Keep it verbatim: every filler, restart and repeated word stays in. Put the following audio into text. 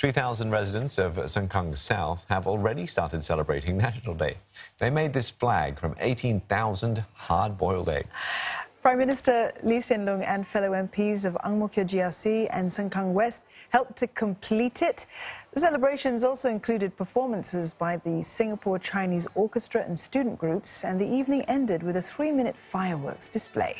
three thousand residents of Sengkang South have already started celebrating National Day. They made this flag from eighteen thousand hard-boiled eggs. Prime Minister Lee Hsien Loong and fellow M Ps of Ang Mo Kio G R C and Sengkang West helped to complete it. The celebrations also included performances by the Singapore Chinese Orchestra and student groups, and the evening ended with a three-minute fireworks display.